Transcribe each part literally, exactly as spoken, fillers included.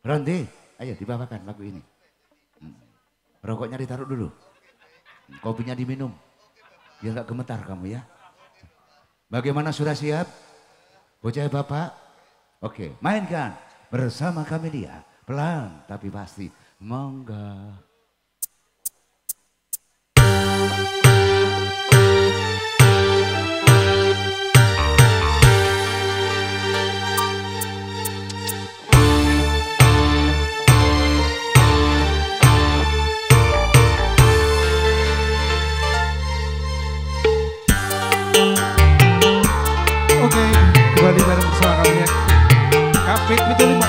Rondi, ayo dibawakan lagu ini. Rokoknya ditaruh dulu, kopinya diminum, biar gak gemetar kamu ya. Bagaimana, sudah siap? Bocah bapak? Oke, mainkan bersama kami dia, pelan tapi pasti. Monggo. Oke, kembali bareng bersama kami ya. Kapit itu lima.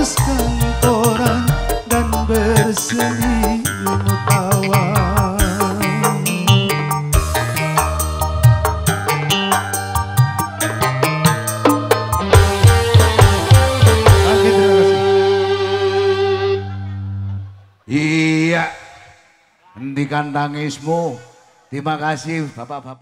Lepas kantoran dan berselimut awan, okay, terima kasih. Iya, hentikan tangismu. Terima kasih Bapak-Bapak.